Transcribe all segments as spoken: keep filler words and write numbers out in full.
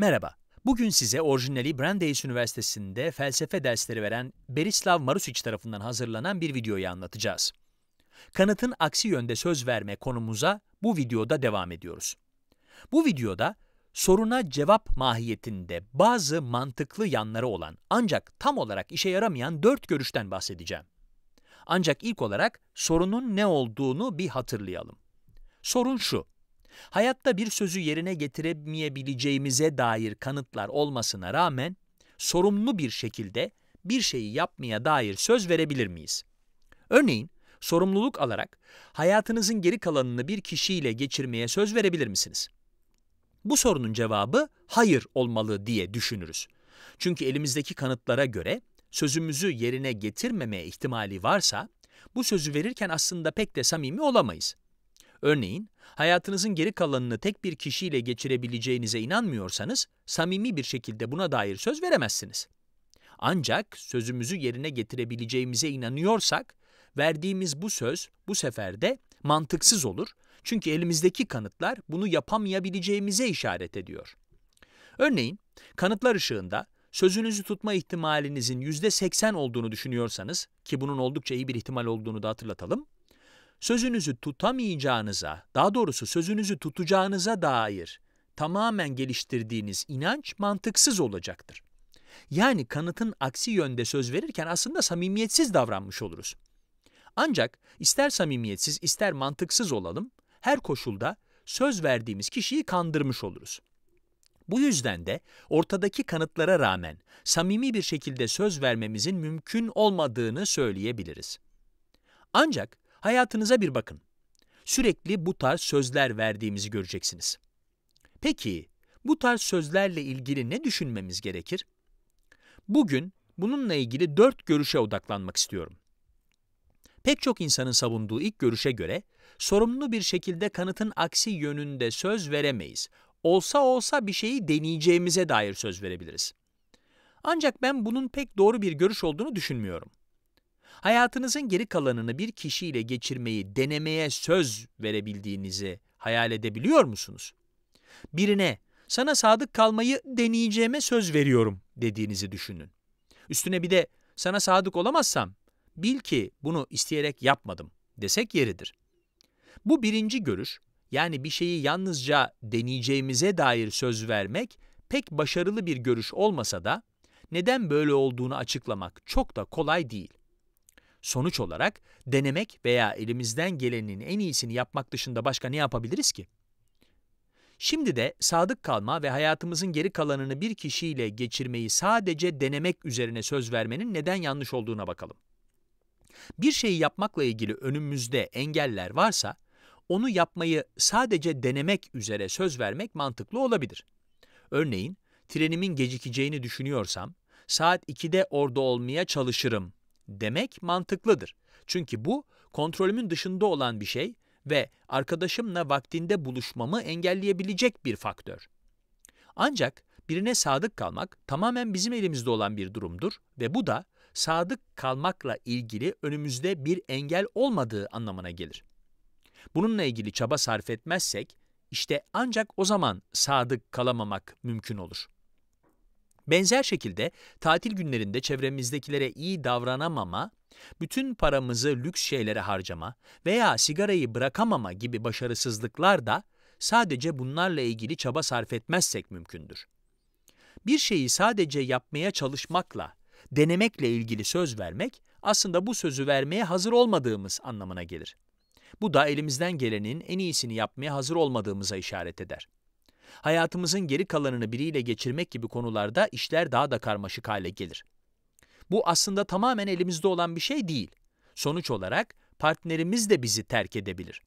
Merhaba, bugün size orijinali Brandeis Üniversitesi'nde felsefe dersleri veren Berislav Marušić tarafından hazırlanan bir videoyu anlatacağız. Kant'ın aksi yönde söz verme konumuza bu videoda devam ediyoruz. Bu videoda soruna cevap mahiyetinde bazı mantıklı yanları olan ancak tam olarak işe yaramayan dört görüşten bahsedeceğim. Ancak ilk olarak sorunun ne olduğunu bir hatırlayalım. Sorun şu: hayatta bir sözü yerine getiremeyebileceğimize dair kanıtlar olmasına rağmen sorumlu bir şekilde bir şeyi yapmaya dair söz verebilir miyiz? Örneğin, sorumluluk alarak hayatınızın geri kalanını bir kişiyle geçirmeye söz verebilir misiniz? Bu sorunun cevabı hayır olmalı diye düşünürüz. Çünkü elimizdeki kanıtlara göre sözümüzü yerine getirmeme ihtimali varsa bu sözü verirken aslında pek de samimi olamayız. Örneğin, hayatınızın geri kalanını tek bir kişiyle geçirebileceğinize inanmıyorsanız, samimi bir şekilde buna dair söz veremezsiniz. Ancak sözümüzü yerine getirebileceğimize inanıyorsak, verdiğimiz bu söz bu sefer de mantıksız olur. Çünkü elimizdeki kanıtlar bunu yapamayabileceğimize işaret ediyor. Örneğin, kanıtlar ışığında sözünüzü tutma ihtimalinizin yüzde seksen olduğunu düşünüyorsanız, ki bunun oldukça iyi bir ihtimal olduğunu da hatırlatalım, sözünüzü tutamayacağınıza, daha doğrusu sözünüzü tutacağınıza dair tamamen geliştirdiğiniz inanç mantıksız olacaktır. Yani kanıtın aksi yönde söz verirken aslında samimiyetsiz davranmış oluruz. Ancak ister samimiyetsiz ister mantıksız olalım, her koşulda söz verdiğimiz kişiyi kandırmış oluruz. Bu yüzden de ortadaki kanıtlara rağmen samimi bir şekilde söz vermemizin mümkün olmadığını söyleyebiliriz. Ancak hayatınıza bir bakın. Sürekli bu tarz sözler verdiğimizi göreceksiniz. Peki, bu tarz sözlerle ilgili ne düşünmemiz gerekir? Bugün bununla ilgili dört görüşe odaklanmak istiyorum. Pek çok insanın savunduğu ilk görüşe göre, sorumlu bir şekilde kanıtın aksi yönünde söz veremeyiz. Olsa olsa bir şeyi deneyeceğimize dair söz verebiliriz. Ancak ben bunun pek doğru bir görüş olduğunu düşünmüyorum. Hayatınızın geri kalanını bir kişiyle geçirmeyi denemeye söz verebildiğinizi hayal edebiliyor musunuz? Birine, sana sadık kalmayı deneyeceğime söz veriyorum dediğinizi düşünün. Üstüne bir de, sana sadık olamazsam, bil ki bunu isteyerek yapmadım desek yeridir. Bu birinci görüş, yani bir şeyi yalnızca deneyeceğimize dair söz vermek pek başarılı bir görüş olmasa da neden böyle olduğunu açıklamak çok da kolay değil. Sonuç olarak denemek veya elimizden gelenin en iyisini yapmak dışında başka ne yapabiliriz ki? Şimdi de sadık kalma ve hayatımızın geri kalanını bir kişiyle geçirmeyi sadece denemek üzerine söz vermenin neden yanlış olduğuna bakalım. Bir şeyi yapmakla ilgili önümüzde engeller varsa, onu yapmayı sadece denemek üzere söz vermek mantıklı olabilir. Örneğin, trenimin gecikeceğini düşünüyorsam, saat ikide orada olmaya çalışırım demek mantıklıdır. Çünkü bu, kontrolümün dışında olan bir şey ve arkadaşımla vaktinde buluşmamı engelleyebilecek bir faktör. Ancak birine sadık kalmak tamamen bizim elimizde olan bir durumdur ve bu da sadık kalmakla ilgili önümüzde bir engel olmadığı anlamına gelir. Bununla ilgili çaba sarf etmezsek, işte ancak o zaman sadık kalamamak mümkün olur. Benzer şekilde tatil günlerinde çevremizdekilere iyi davranamama, bütün paramızı lüks şeylere harcama veya sigarayı bırakamama gibi başarısızlıklar da sadece bunlarla ilgili çaba sarf etmezsek mümkündür. Bir şeyi sadece yapmaya çalışmakla, denemekle ilgili söz vermek aslında bu sözü vermeye hazır olmadığımız anlamına gelir. Bu da elimizden gelenin en iyisini yapmaya hazır olmadığımıza işaret eder. Hayatımızın geri kalanını biriyle geçirmek gibi konularda işler daha da karmaşık hale gelir. Bu aslında tamamen elimizde olan bir şey değil. Sonuç olarak partnerimiz de bizi terk edebilir.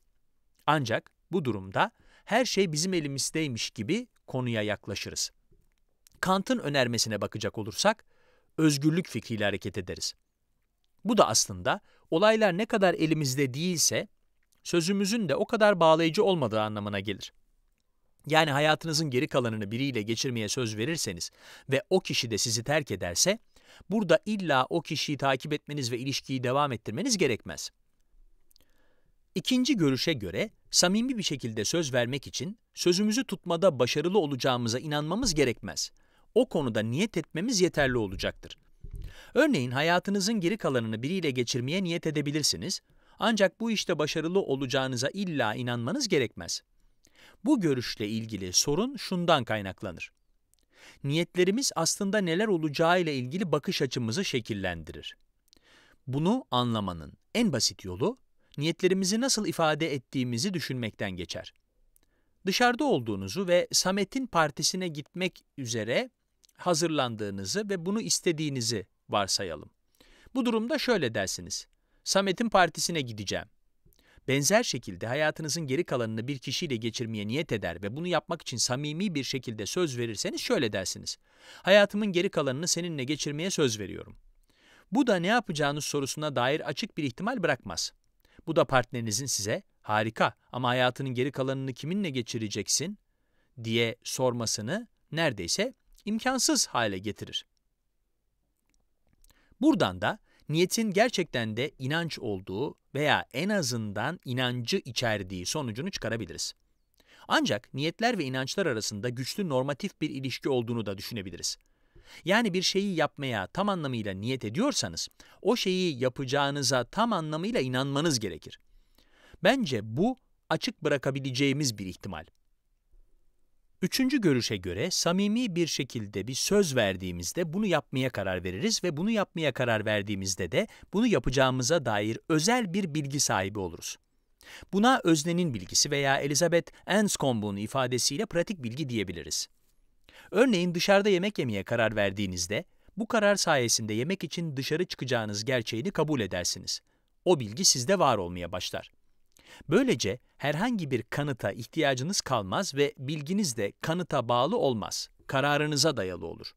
Ancak bu durumda her şey bizim elimizdeymiş gibi konuya yaklaşırız. Kant'ın önermesine bakacak olursak, özgürlük fikriyle hareket ederiz. Bu da aslında olaylar ne kadar elimizde değilse, sözümüzün de o kadar bağlayıcı olmadığı anlamına gelir. Yani hayatınızın geri kalanını biriyle geçirmeye söz verirseniz ve o kişi de sizi terk ederse, burada illa o kişiyi takip etmeniz ve ilişkiyi devam ettirmeniz gerekmez. İkinci görüşe göre, samimi bir şekilde söz vermek için sözümüzü tutmada başarılı olacağımıza inanmamız gerekmez. O konuda niyet etmemiz yeterli olacaktır. Örneğin hayatınızın geri kalanını biriyle geçirmeye niyet edebilirsiniz, ancak bu işte başarılı olacağınıza illa inanmanız gerekmez. Bu görüşle ilgili sorun şundan kaynaklanır. Niyetlerimiz aslında neler olacağıyla ilgili bakış açımızı şekillendirir. Bunu anlamanın en basit yolu, niyetlerimizi nasıl ifade ettiğimizi düşünmekten geçer. Dışarıda olduğunuzu ve Samet'in partisine gitmek üzere hazırlandığınızı ve bunu istediğinizi varsayalım. Bu durumda şöyle dersiniz: Samet'in partisine gideceğim. Benzer şekilde hayatınızın geri kalanını bir kişiyle geçirmeye niyet eder ve bunu yapmak için samimi bir şekilde söz verirseniz şöyle dersiniz: hayatımın geri kalanını seninle geçirmeye söz veriyorum. Bu da ne yapacağınız sorusuna dair açık bir ihtimal bırakmaz. Bu da partnerinizin size "Harika ama hayatının geri kalanını kiminle geçireceksin?" diye sormasını neredeyse imkansız hale getirir. Buradan da niyetin gerçekten de inanç olduğu veya en azından inancı içerdiği sonucunu çıkarabiliriz. Ancak niyetler ve inançlar arasında güçlü normatif bir ilişki olduğunu da düşünebiliriz. Yani bir şeyi yapmaya tam anlamıyla niyet ediyorsanız, o şeyi yapacağınıza tam anlamıyla inanmanız gerekir. Bence bu açık bırakabileceğimiz bir ihtimal. Üçüncü görüşe göre samimi bir şekilde bir söz verdiğimizde bunu yapmaya karar veririz ve bunu yapmaya karar verdiğimizde de bunu yapacağımıza dair özel bir bilgi sahibi oluruz. Buna öznenin bilgisi veya Elizabeth Anscombe'un ifadesiyle pratik bilgi diyebiliriz. Örneğin dışarıda yemek yemeye karar verdiğinizde, bu karar sayesinde yemek için dışarı çıkacağınız gerçeğini kabul edersiniz. O bilgi sizde var olmaya başlar. Böylece herhangi bir kanıta ihtiyacınız kalmaz ve bilginiz de kanıta bağlı olmaz, kararınıza dayalı olur.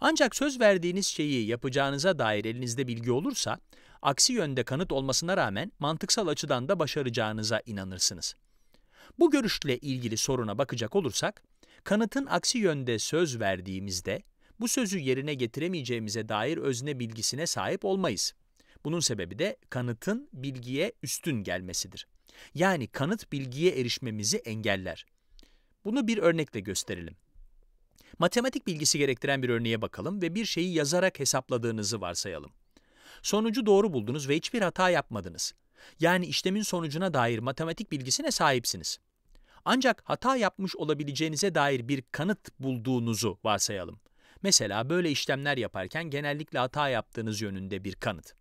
Ancak söz verdiğiniz şeyi yapacağınıza dair elinizde bilgi olursa, aksi yönde kanıt olmasına rağmen mantıksal açıdan da başaracağınıza inanırsınız. Bu görüşle ilgili soruna bakacak olursak, kanıtın aksi yönde söz verdiğimizde, bu sözü yerine getiremeyeceğimize dair özne bilgisine sahip olmayız. Bunun sebebi de kanıtın bilgiye üstün gelmesidir. Yani kanıt bilgiye erişmemizi engeller. Bunu bir örnekle gösterelim. Matematik bilgisi gerektiren bir örneğe bakalım ve bir şeyi yazarak hesapladığınızı varsayalım. Sonucu doğru buldunuz ve hiçbir hata yapmadınız. Yani işlemin sonucuna dair matematik bilgisine sahipsiniz. Ancak hata yapmış olabileceğinize dair bir kanıt bulduğunuzu varsayalım. Mesela böyle işlemler yaparken genellikle hata yaptığınız yönünde bir kanıt.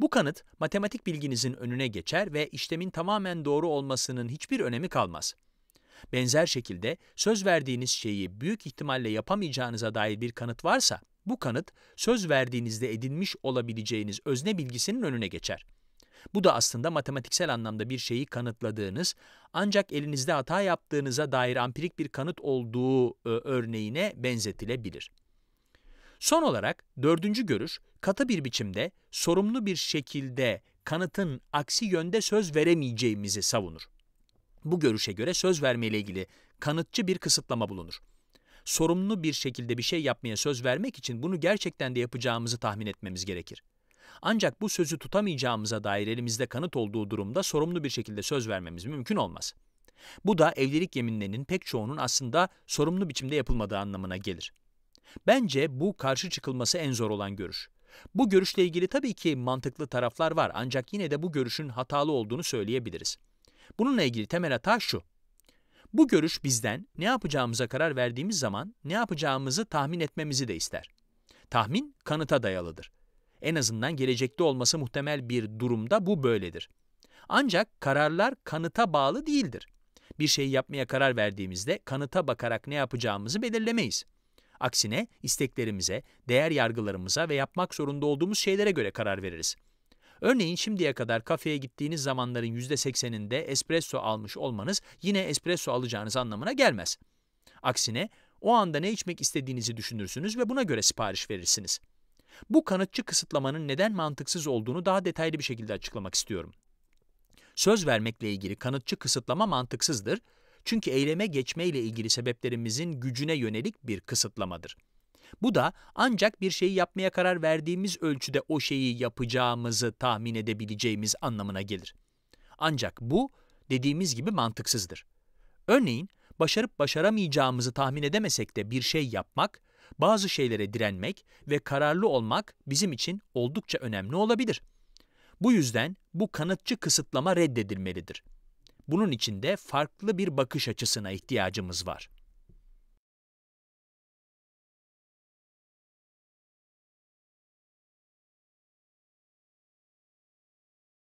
Bu kanıt matematik bilginizin önüne geçer ve işlemin tamamen doğru olmasının hiçbir önemi kalmaz. Benzer şekilde söz verdiğiniz şeyi büyük ihtimalle yapamayacağınıza dair bir kanıt varsa, bu kanıt söz verdiğinizde edinmiş olabileceğiniz özne bilgisinin önüne geçer. Bu da aslında matematiksel anlamda bir şeyi kanıtladığınız, ancak elinizde hata yaptığınıza dair ampirik bir kanıt olduğu örneğine benzetilebilir. Son olarak dördüncü görüş, katı bir biçimde, sorumlu bir şekilde kanıtın aksi yönde söz veremeyeceğimizi savunur. Bu görüşe göre söz vermeyle ilgili kanıtçı bir kısıtlama bulunur. Sorumlu bir şekilde bir şey yapmaya söz vermek için bunu gerçekten de yapacağımızı tahmin etmemiz gerekir. Ancak bu sözü tutamayacağımıza dair elimizde kanıt olduğu durumda sorumlu bir şekilde söz vermemiz mümkün olmaz. Bu da evlilik yeminlerinin pek çoğunun aslında sorumlu biçimde yapılmadığı anlamına gelir. Bence bu karşı çıkılması en zor olan görüş. Bu görüşle ilgili tabii ki mantıklı taraflar var, ancak yine de bu görüşün hatalı olduğunu söyleyebiliriz. Bununla ilgili temel hata şu: bu görüş bizden ne yapacağımıza karar verdiğimiz zaman ne yapacağımızı tahmin etmemizi de ister. Tahmin kanıta dayalıdır. En azından gelecekte olması muhtemel bir durumda bu böyledir. Ancak kararlar kanıta bağlı değildir. Bir şeyi yapmaya karar verdiğimizde kanıta bakarak ne yapacağımızı belirlemeyiz. Aksine isteklerimize, değer yargılarımıza ve yapmak zorunda olduğumuz şeylere göre karar veririz. Örneğin şimdiye kadar kafeye gittiğiniz zamanların yüzde sekseninde espresso almış olmanız yine espresso alacağınız anlamına gelmez. Aksine o anda ne içmek istediğinizi düşünürsünüz ve buna göre sipariş verirsiniz. Bu kanıtçı kısıtlamanın neden mantıksız olduğunu daha detaylı bir şekilde açıklamak istiyorum. Söz vermekle ilgili kanıtçı kısıtlama mantıksızdır. Çünkü eyleme geçmeyle ilgili sebeplerimizin gücüne yönelik bir kısıtlamadır. Bu da ancak bir şeyi yapmaya karar verdiğimiz ölçüde o şeyi yapacağımızı tahmin edebileceğimiz anlamına gelir. Ancak bu, dediğimiz gibi mantıksızdır. Örneğin, başarıp başaramayacağımızı tahmin edemesek de bir şey yapmak, bazı şeylere direnmek ve kararlı olmak bizim için oldukça önemli olabilir. Bu yüzden bu kanıtçı kısıtlama reddedilmelidir. Bunun için de farklı bir bakış açısına ihtiyacımız var.